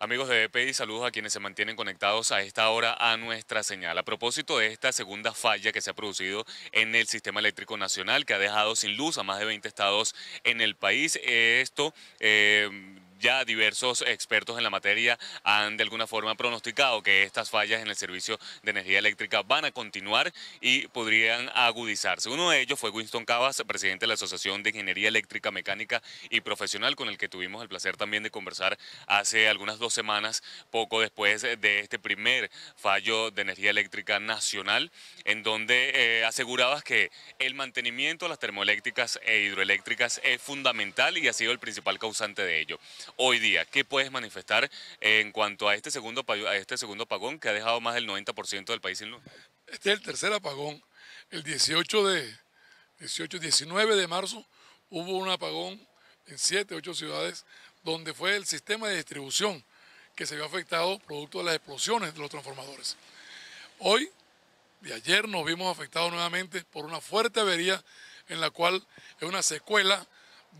Amigos de BPI, saludos a quienes se mantienen conectados a esta hora a nuestra señal. A propósito de esta segunda falla que se ha producido en el sistema eléctrico nacional, que ha dejado sin luz a más de 20 estados en el país, esto... Ya diversos expertos en la materia han de alguna forma pronosticado que estas fallas en el servicio de energía eléctrica van a continuar y podrían agudizarse. Uno de ellos fue Winston Cabas, presidente de la Asociación de Ingeniería Eléctrica, Mecánica y Profesional, con el que tuvimos el placer también de conversar hace algunas 2 semanas, poco después de este primer fallo de energía eléctrica nacional, en donde asegurabas que el mantenimiento de las termoeléctricas e hidroeléctricas es fundamental y ha sido el principal causante de ello. Hoy día, ¿qué puedes manifestar en cuanto a este segundo apagón que ha dejado más del 90% del país sin luz? Este es el tercer apagón. El 19 de marzo hubo un apagón en 7 u 8 ciudades donde fue el sistema de distribución que se vio afectado producto de las explosiones de los transformadores. Hoy, de ayer, nos vimos afectados nuevamente por una fuerte avería en la cual es una secuela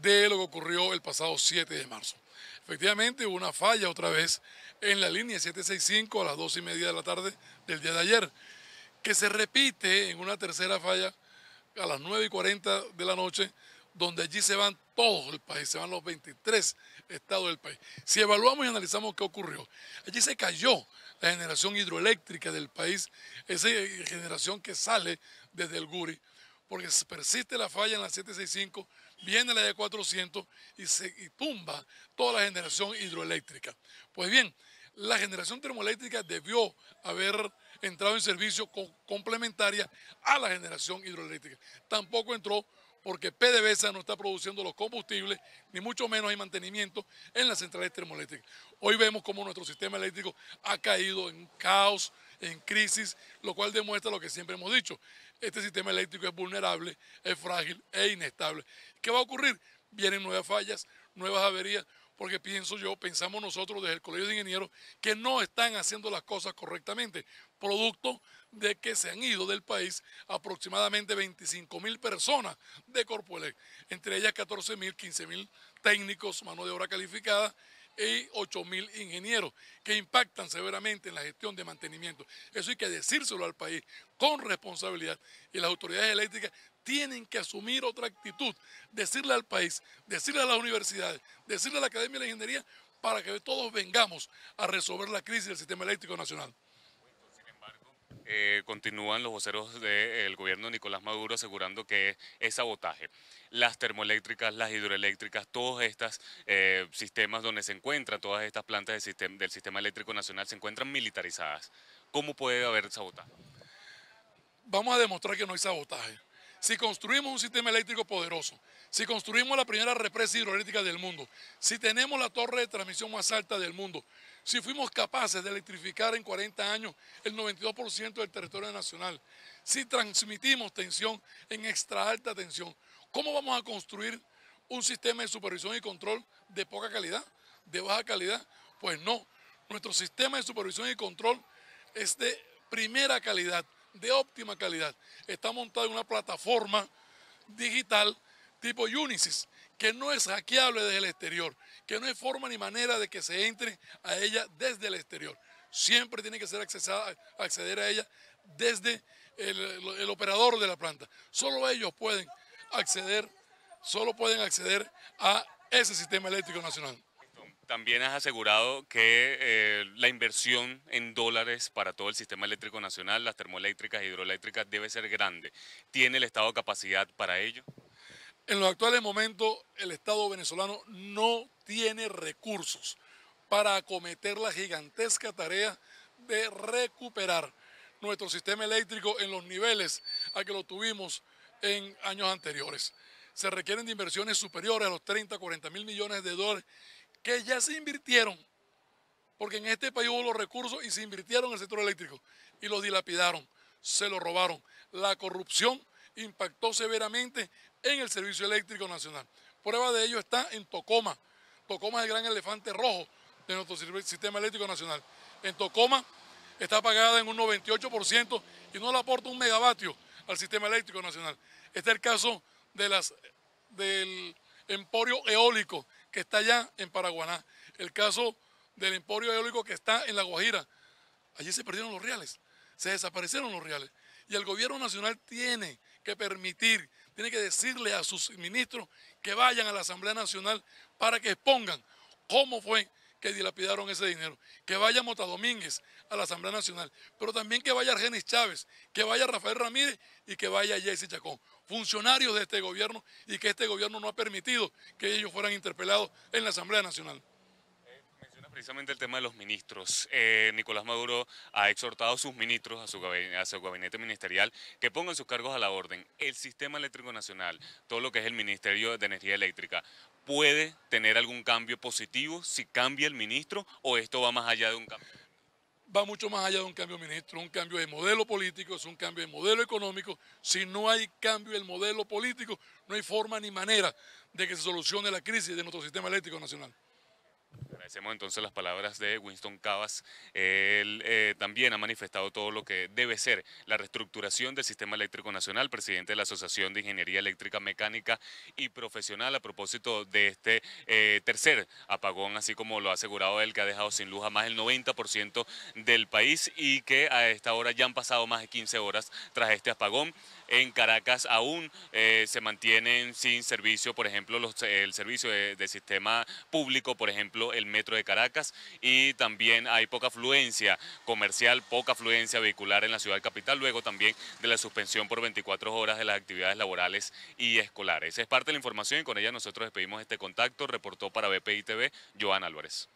de lo que ocurrió el pasado 7 de marzo. Efectivamente hubo una falla otra vez en la línea 765 a las 2:30 de la tarde del día de ayer, que se repite en una tercera falla a las 9:40 de la noche, donde allí se van todo el país, se van los 23 estados del país. Si evaluamos y analizamos qué ocurrió, allí se cayó la generación hidroeléctrica del país, esa generación que sale desde el Guri, porque persiste la falla en la 765, viene la de 400 y tumba toda la generación hidroeléctrica. Pues bien, la generación termoeléctrica debió haber entrado en servicio complementaria a la generación hidroeléctrica. Tampoco entró porque PDVSA no está produciendo los combustibles, ni mucho menos hay mantenimiento en las centrales termoeléctricas. Hoy vemos cómo nuestro sistema eléctrico ha caído en un caos, en crisis, lo cual demuestra lo que siempre hemos dicho. Este sistema eléctrico es vulnerable, es frágil e inestable. ¿Qué va a ocurrir? Vienen nuevas fallas, nuevas averías, porque pensamos nosotros desde el Colegio de Ingenieros que no están haciendo las cosas correctamente, producto de que se han ido del país aproximadamente 25.000 personas de Corpoelec, entre ellas 14.000, 15.000 técnicos, mano de obra calificada, y 8.000 ingenieros que impactan severamente en la gestión de mantenimiento. Eso hay que decírselo al país con responsabilidad, y las autoridades eléctricas tienen que asumir otra actitud, decirle al país, decirle a las universidades, decirle a la Academia de la Ingeniería, para que todos vengamos a resolver la crisis del sistema eléctrico nacional. Continúan los voceros del gobierno de Nicolás Maduro asegurando que es sabotaje. Las termoeléctricas, las hidroeléctricas, todos estos sistemas donde se encuentran, todas estas plantas del sistema eléctrico nacional se encuentran militarizadas. ¿Cómo puede haber sabotaje? Vamos a demostrar que no hay sabotaje. Si construimos un sistema eléctrico poderoso, si construimos la primera represa hidroeléctrica del mundo, si tenemos la torre de transmisión más alta del mundo, si fuimos capaces de electrificar en 40 años el 92% del territorio nacional, si transmitimos tensión en extra alta tensión, ¿cómo vamos a construir un sistema de supervisión y control de poca calidad, de baja calidad? Pues no, nuestro sistema de supervisión y control es de primera calidad, de óptima calidad. Está montada en una plataforma digital tipo Unisys, que no es hackeable desde el exterior, que no hay forma ni manera de que se entre a ella desde el exterior. Siempre tiene que ser acceder a ella desde el operador de la planta. Solo ellos pueden acceder, a ese sistema eléctrico nacional. También has asegurado que la inversión en dólares para todo el sistema eléctrico nacional, las termoeléctricas e hidroeléctricas, debe ser grande. ¿Tiene el Estado capacidad para ello? En los actuales momentos, el Estado venezolano no tiene recursos para acometer la gigantesca tarea de recuperar nuestro sistema eléctrico en los niveles a que lo tuvimos en años anteriores. Se requieren de inversiones superiores a los 30 a 40 mil millones de dólares, que ya se invirtieron, porque en este país hubo los recursos y se invirtieron en el sector eléctrico y los dilapidaron, se los robaron. La corrupción impactó severamente en el servicio eléctrico nacional. Prueba de ello está en Tocoma. Tocoma es el gran elefante rojo de nuestro sistema eléctrico nacional. En Tocoma está pagada en un 98% y no le aporta un megavatio al sistema eléctrico nacional. Está el caso del emporio eólico que está allá en Paraguaná, el caso del emporio eólico que está en La Guajira. Allí se perdieron los reales, se desaparecieron los reales. Y el gobierno nacional tiene que permitir, tiene que decirle a sus ministros que vayan a la Asamblea Nacional para que expongan cómo fue que dilapidaron ese dinero. Que vaya Mota Domínguez a la Asamblea Nacional, pero también que vaya Argenis Chávez, que vaya Rafael Ramírez y que vaya Jesse Chacón, funcionarios de este gobierno, y que este gobierno no ha permitido que ellos fueran interpelados en la Asamblea Nacional. Precisamente el tema de los ministros. Nicolás Maduro ha exhortado a sus ministros, a su gabinete ministerial, que pongan sus cargos a la orden. El Sistema Eléctrico Nacional, todo lo que es el Ministerio de Energía Eléctrica, ¿puede tener algún cambio positivo si cambia el ministro o esto va más allá de un cambio? Va mucho más allá de un cambio de ministro, un cambio de modelo político, es un cambio de modelo económico. Si no hay cambio del modelo político, no hay forma ni manera de que se solucione la crisis de nuestro Sistema Eléctrico Nacional. Agradecemos entonces las palabras de Winston Cabas. Él también ha manifestado todo lo que debe ser la reestructuración del Sistema Eléctrico Nacional, presidente de la Asociación de Ingeniería Eléctrica, Mecánica y Profesional, a propósito de este tercer apagón, así como lo ha asegurado él, que ha dejado sin luz a más del 90% del país y que a esta hora ya han pasado más de 15 horas tras este apagón. En Caracas aún se mantienen sin servicio, por ejemplo, el servicio de sistema público, por ejemplo, el metro de Caracas, y también hay poca afluencia comercial, poca afluencia vehicular en la ciudad capital, luego también de la suspensión por 24 horas de las actividades laborales y escolares. Es parte de la información y con ella nosotros despedimos este contacto. Reportó para BPI TV, Johanna Álvarez.